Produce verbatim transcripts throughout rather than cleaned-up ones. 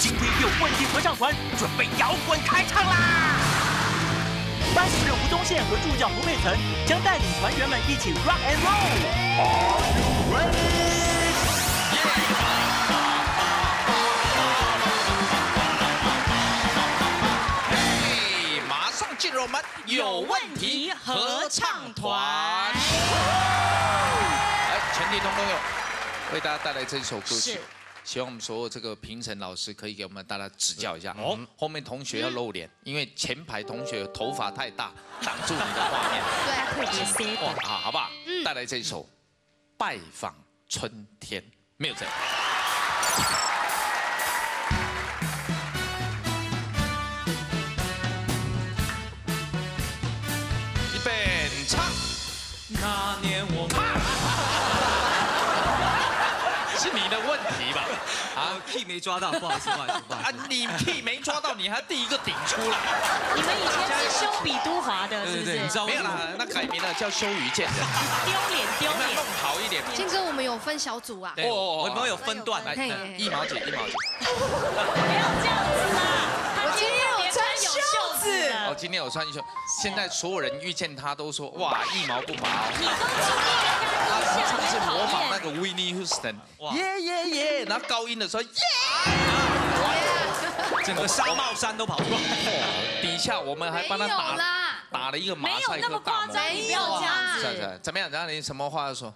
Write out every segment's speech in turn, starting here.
今天有问题合唱团准备摇滚开唱啦！八十个吴宗宪和助教胡佩岑将带领团员们一起 rock and roll。Are you ready? Yeah. 进入我们有问题合唱团，来，全体通通有为大家带来这首歌曲，希望我们所有这个评审老师可以给我们大家指教一下。哦，后面同学要露脸，因为前排同学头发太大，挡住你的画面。对，特别辛苦。好，好不好？嗯，带来这首《拜访春天》，没有这样。 那年我们，是你的问题吧？啊 ，key 没抓到，不好意思，不好意思，不好意思。啊，你 key 没抓到，你还第一个顶出来。你们以前是修比都华的，是不是？没有啦，那改名了叫修瑜剑的。丢脸丢脸，弄好一点。金哥，我们有分小组啊。哦，我们有分段。来，一毛姐，一毛姐。不要这样子啦！我今天。 哦，今天我穿一袖，现在所有人遇见他都说哇一毛不拔哦。你都注意人家，上次模仿那个 Whitney Houston， 耶耶耶，然后高音的时候耶，整个沙帽山都跑出来。底下我们还帮他打打了一个马赛克大魔。没有这样子，怎么样？然后你什么话要说？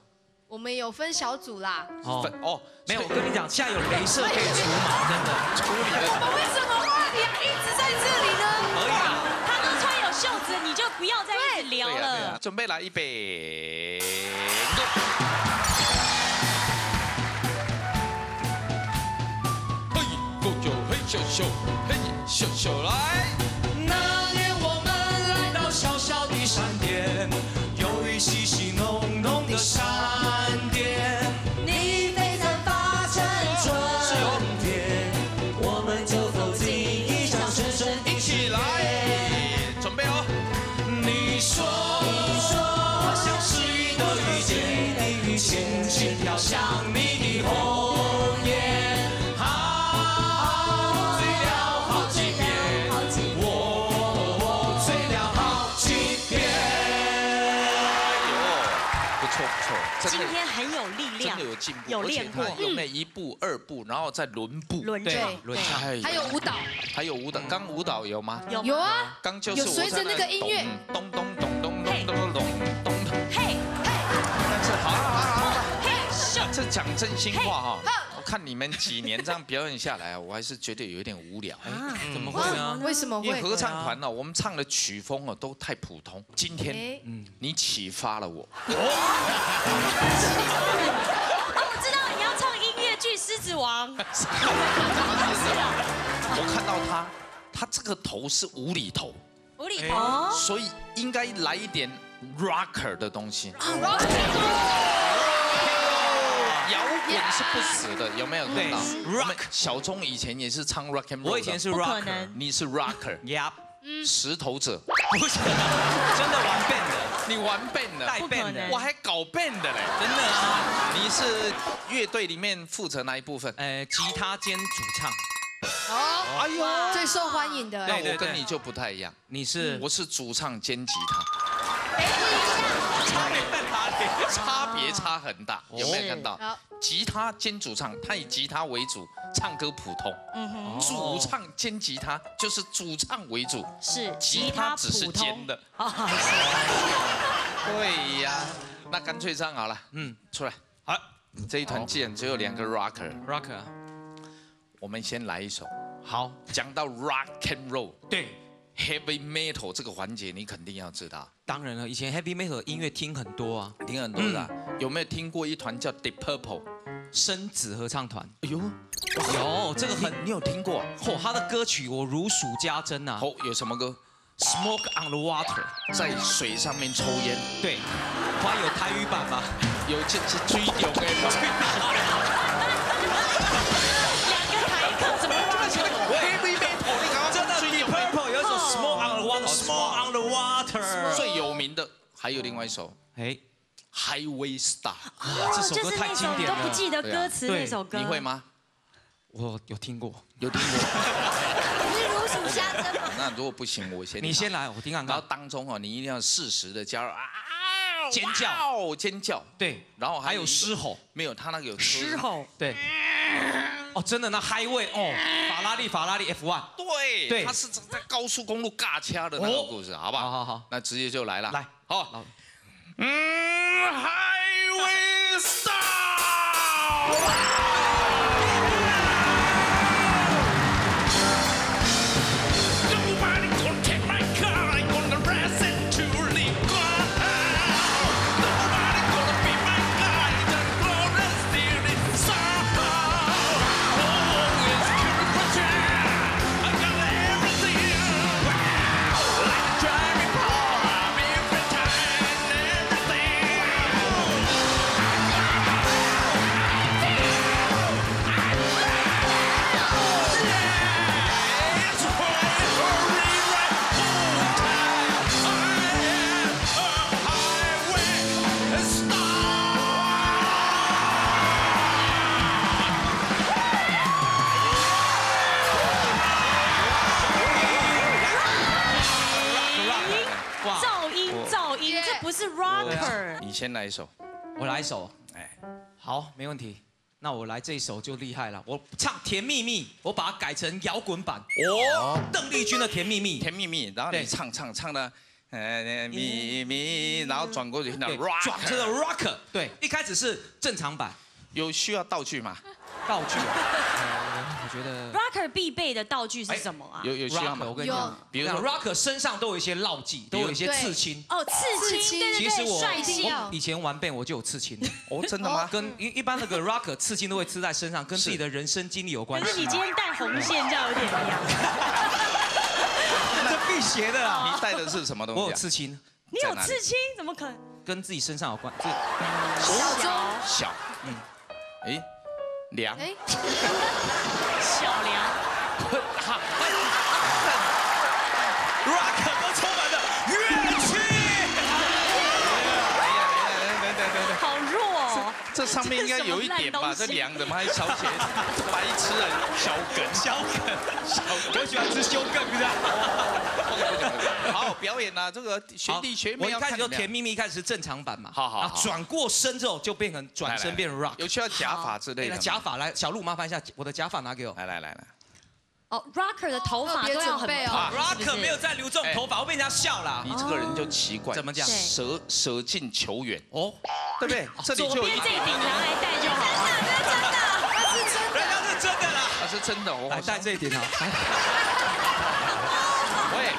我们有分小组啦。哦哦，没有，我跟你讲，现在有雷射可以除毛，真的处理了。我们为什么话题还一直在这里呢？ 袖子，你就不要再一直聊了。啊啊、准备来一杯。嘿，嘿咻嘿咻咻，嘿咻咻来。那年我们来到小小的山巅，有一稀稀浓浓的山巅。你非常发成春天，我们就走进一场深深一起来。 轻轻飘向你的红颜，好，醉了好几遍，我醉了好几遍。哎呦，不错不错，今天很有力量，真的有进步，有练过，有那一步二步，然后再轮步，轮对，轮对，还有舞蹈，还有舞蹈，刚舞蹈有吗？有有啊，刚就是有随着那个音乐，咚咚咚咚咚咚咚咚，嘿，但是好。 这讲真心话哈，我看你们几年这样表演下来，我还是觉得有一点无聊。怎么会呢？为什么会？因为合唱团呢，我们唱的曲风哦都太普通。今天，嗯，你启发了我。哦，我知道你要唱音乐剧《狮子王》。是啊，我看到他，他这个头是无厘头。无厘头。所以应该来一点 rocker 的东西。 摇滚是不死的，有没有看到？我们小钟以前也是唱 rock and roll， 我以前是 rocker， 你是 rocker， yep， 石头者，不是，真的玩 band 的，你玩 band 的，带 band 的，我还搞 band 的嘞，真的啊！你是乐队里面负责哪一部分？呃，吉他兼主唱。哦，哎呦，最受欢迎的。那我跟你就不太一样，你是，我是主唱兼吉他。等一下，差别在哪里？差。 别差很大，有没有看到？吉他兼主唱，他以吉他为主，唱歌普通。嗯哼。主唱兼吉他就是主唱为主，是吉他只是兼的。对呀，那干脆唱好了。嗯，出来。好，这一团既然只有两个 rocker，rocker， 我们先来一首。好，讲到 rock and roll， 对 heavy metal 这个环节你肯定要知道。 当然了，以前 heavy metal 音乐听很多啊，听很多的、啊。嗯、有没有听过一团叫 Deep Purple 深紫合唱团？哎呦，有这个很，你有听过、啊？嚯、哦，他的歌曲我如数家珍啊。哦，有什么歌 ？Smoke on the Water， 在水上面抽烟。对，还有台语版吧？有这是追求的吗？两个台客怎么这么像 heavy metal？ 你搞真的 Deep Purple 有一首 Smoke on the Water，Smoke on the Water。 有名的还有另外一首，哎 ，Highway Star， 这首歌太经典了，都不记得歌词那首歌，你会吗？我有听过，有听过。你是如数家珍吗？那如果不行，我先你先来，我听看看。然后当中哦，你一定要适时的加入啊，尖叫，尖叫，对。然后还有狮吼，没有他那个有狮吼，对。哦，真的那Highway哦，法拉利法拉利 F 一，对，对，他是在高速公路尬掐的那个故事，好不好？好好好，那直接就来了，来，好，嗯 ，Highway Star。 是 Rocker， 你先来一首，我来一首，哎，好，没问题。那我来这一首就厉害了，我唱《甜蜜蜜》，我把它改成摇滚版。哦，邓丽君的《甜蜜蜜》，甜蜜蜜，然后你唱唱唱的，呃，咪咪，然后转过去那 rock， 转成了 Rocker。对，一开始是正常版，有需要道具吗？道具，我觉得 Rocker 必备的道具是什么啊？有有需要吗？我跟你讲，比如说 Rocker 身上都有一些烙记，都有一些刺青。哦，刺青，其实我以前玩 band 我就有刺青。哦，真的吗？跟一一般那个 Rocker 刺青都会刺在身上，跟自己的人生经历有关系。可是你今天戴红线，这样有点不一样。这辟邪的啊！你戴的是什么东西？我有刺青。你有刺青？怎么可能？跟自己身上有关。小钟。小。嗯。哎。 梁，哎，小梁 ，rock 都充满了乐趣。没了没了没了没了，好弱哦。这上面应该有一点吧？这梁怎么还小姐？白痴啊，小梗小梗小梗，我喜欢吃修梗，你知道吗？好好表演啊，这个学弟学妹要看。我一开始就甜蜜蜜，一开始是正常版嘛。好好。转过身之后就变成转身变 rock。有需要假发之类的。假发来，小鹿麻烦一下，我的假发拿给我。来来来来。哦 ，rocker 的头发都要很配哦。rocker 没有在留这种头发，会被人家笑啦。你这个人就奇怪。怎么讲？舍舍近求远哦，对不对？这里就有一顶拿来戴就好了。真的，他是真的，人家是真的啦。他是真的，我来戴这一顶啊。喂。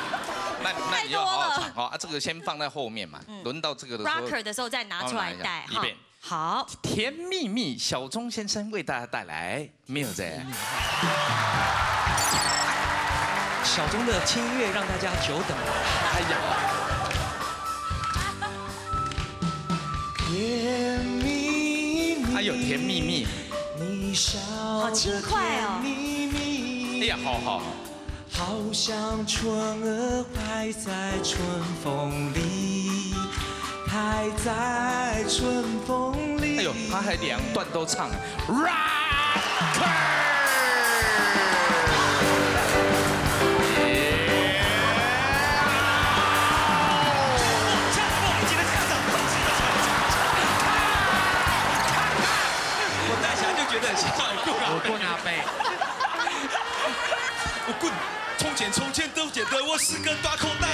那那你就好好唱，好啊，这个先放在后面嘛，轮到这个的时候 ，rocker 的时候再拿出来带，一遍。好，甜蜜蜜，小钟先生为大家带来 music。小钟的轻音乐让大家久等了。哎呀，甜蜜蜜，哎呦，甜蜜蜜，好轻快哦。哎呀，好好。 好像春儿还在春风里，还在春风里。哎呦，他还两段都唱 ，rocker。 从前都觉得我是个大口袋，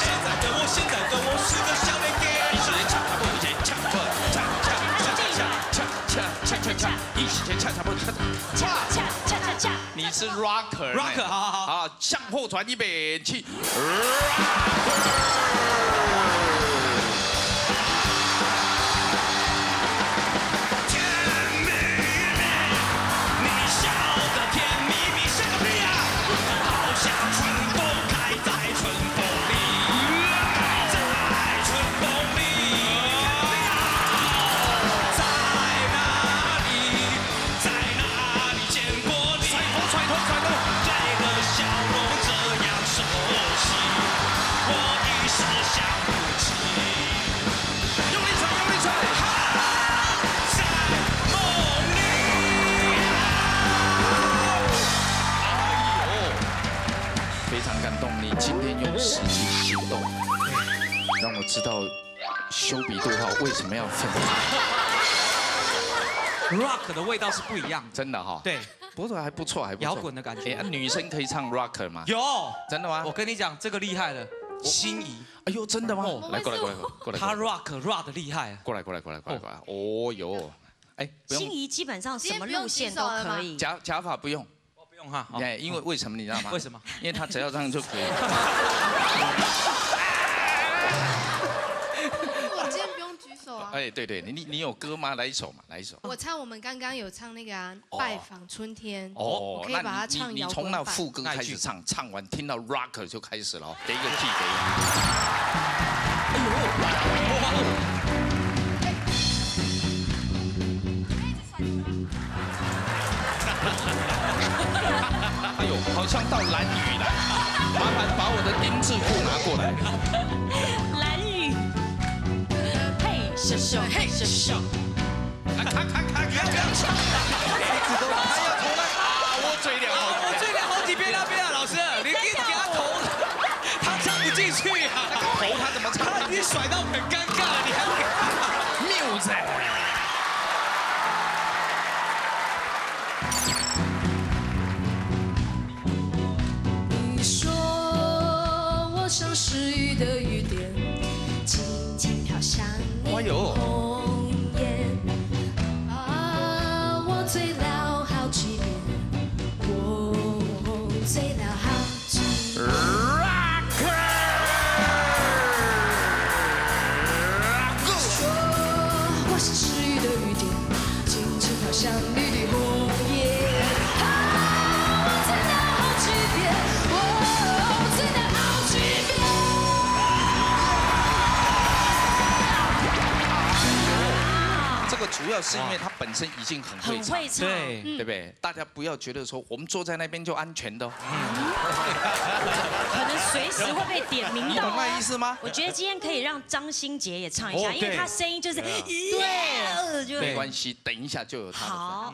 现在的我，现在的我是个小脸蛋。一时间恰恰不一时间恰恰恰恰恰恰恰恰一时间恰恰不恰恰恰恰恰恰。你是 rocker rocker， 好好好，好向后传一边去。动力，今天用实际行动让我知道修比杜浩为什么要奋斗。Rock 的味道是不一样的，真的哈、哦。对。 不错，还不错，还不错。摇滚的感觉。哎，女生可以唱 Rocker 吗？有，真的吗？我跟你讲，这个厉害了，心仪。哎呦，真的吗？来，过来，过来，过来。他 Rock Rock 的厉害。过来，过来，过来，过来，过来。哦哟，哎，心仪基本上什么路线都可以。假假发不用，我不用哈。哎，因为为什么你知道吗？为什么？因为他只要这样就可以。我今天不用举手啊。哎，对对，你你有歌吗？来一首嘛，来一首。我唱我们刚刚有唱那个啊。 拜访春天哦，可以把它唱摇滚版。你从那副歌开始唱，唱完听到 Rocker 就开始了，给一个 key 给一个。哎呦，好像到蓝雨了，麻烦把我的丁字裤拿过来。蓝雨，嘿，射手，嘿，射手，咔咔咔咔咔。 你甩到很尴尬，你还会谬赞？你说我像失语的雨点，轻轻飘向你红颜。啊，我醉了好几遍，我醉了好几遍。 像绿的红叶，我醉了好几遍，我醉了好几遍。这个主要是因为他本身已经很会唱，对对不对？大家不要觉得说我们坐在那边就安全的，可能随时会被点名到。懂那意思吗？我觉得今天可以让张新杰也唱一下，因为他声音就是对。 没关系，等一下就有他。好。